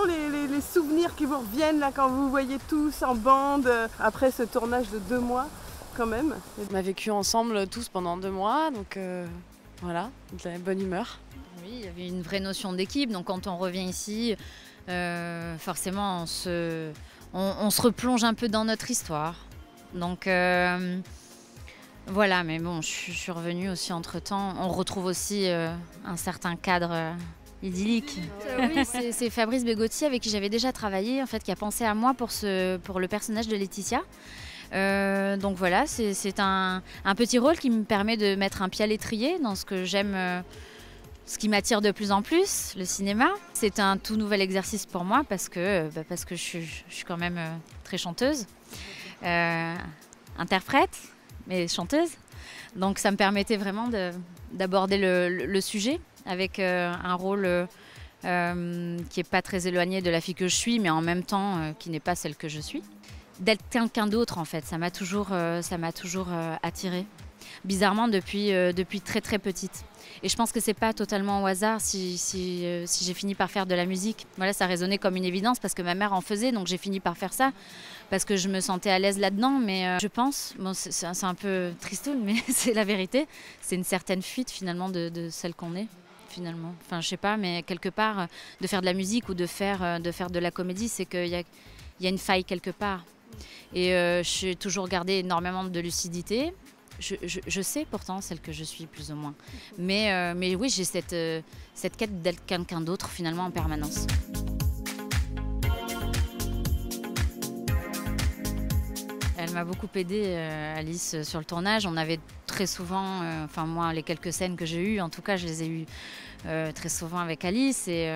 sont les souvenirs qui vous reviennent là quand vous vous voyez tous en bande après ce tournage de 2 mois quand même? On a vécu ensemble tous pendant 2 mois, donc voilà, de la bonne humeur. Oui, il y avait une vraie notion d'équipe, donc quand on revient ici, forcément on se replonge un peu dans notre histoire. Donc voilà, mais bon, je suis revenue aussi entre-temps. On retrouve aussi un certain cadre idyllique. Oui, c'est Fabrice Begotti avec qui j'avais déjà travaillé, en fait, qui a pensé à moi pour le personnage de Laetitia. Donc voilà, c'est un petit rôle qui me permet de mettre un pied à l'étrier dans ce que j'aime, ce qui m'attire de plus en plus, le cinéma. C'est un tout nouvel exercice pour moi parce que je suis quand même très chanteuse, interprète, mais chanteuse. Donc ça me permettait vraiment d'aborder le sujet avec un rôle qui n'est pas très éloigné de la fille que je suis, mais en même temps qui n'est pas celle que je suis. D'être quelqu'un d'autre, en fait, ça m'a toujours attirée. Bizarrement, depuis très très petite. Et je pense que c'est pas totalement au hasard si j'ai fini par faire de la musique. Voilà, ça résonnait comme une évidence parce que ma mère en faisait, donc j'ai fini par faire ça parce que je me sentais à l'aise là-dedans. Mais je pense, bon, c'est un peu tristoun, mais c'est la vérité, c'est une certaine fuite finalement de celle qu'on est. Finalement, enfin je sais pas, mais quelque part, de faire de la musique ou de faire de la comédie, c'est qu'il y a une faille quelque part. Et j'ai toujours gardé énormément de lucidité. Je sais pourtant celle que je suis plus ou moins, mais oui, j'ai cette quête d'être quelqu'un d'autre finalement en permanence. Elle m'a beaucoup aidée, Alice, sur le tournage. On avait très souvent, enfin moi, les quelques scènes que j'ai eues, en tout cas, je les ai eues très souvent avec Alice. Et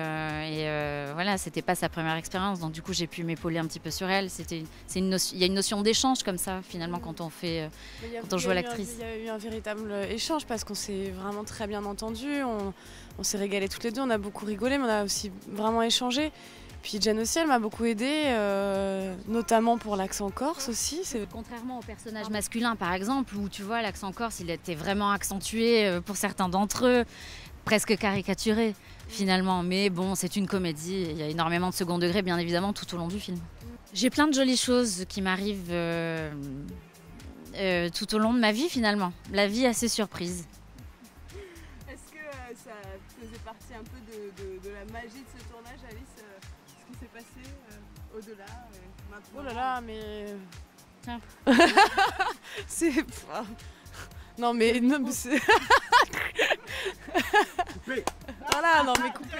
voilà, c'était pas sa première expérience, donc du coup, j'ai pu m'épauler un petit peu sur elle. Il y a une notion d'échange comme ça, finalement, quand on fait, quand on joue à l'actrice. Il y a eu un véritable échange parce qu'on s'est vraiment très bien entendus. On s'est régalés toutes les deux, on a beaucoup rigolé, mais on a aussi vraiment échangé. Puis Jane Ossel m'a beaucoup aidée, notamment pour l'accent corse aussi. Contrairement au personnage masculin par exemple, où tu vois l'accent corse, il était vraiment accentué pour certains d'entre eux, presque caricaturé finalement. Mais bon, c'est une comédie, il y a énormément de second degré bien évidemment tout au long du film. J'ai plein de jolies choses qui m'arrivent tout au long de ma vie finalement. La vie assez surprise. Est-ce que ça faisait partie un peu de la magie de ce tournage, Alice? Qui s'est passé au-delà maintenant? Oh là là, mais... Tiens. C'est... Non mais... Non, mais... Coupé. Voilà, non mais coupé.